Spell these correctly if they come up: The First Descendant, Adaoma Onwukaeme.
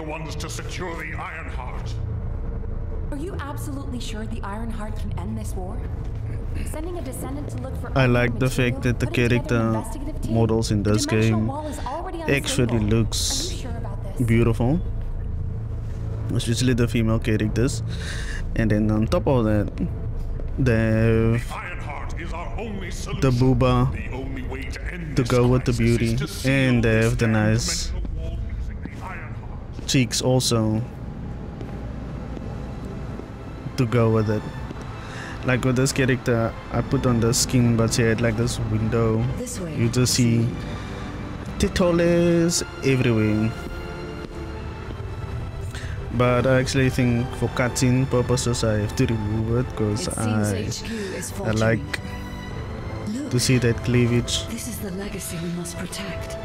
the ones to secure the Iron Heart. Are you absolutely sure the Iron Heart can end this war? Sending a descendant to look for I like the fact that the character models in this game actually looks beautiful, especially the female characters. And then on top of that, the booba to go with the beauty, and they have the nice cheeks also to go with it. Like with this character, I put on the skin, but she had like this window. You just see titoles everywhere. But I actually think for cutscene purposes I have to remove it, because I like to see that cleavage. This is the legacy we must protect.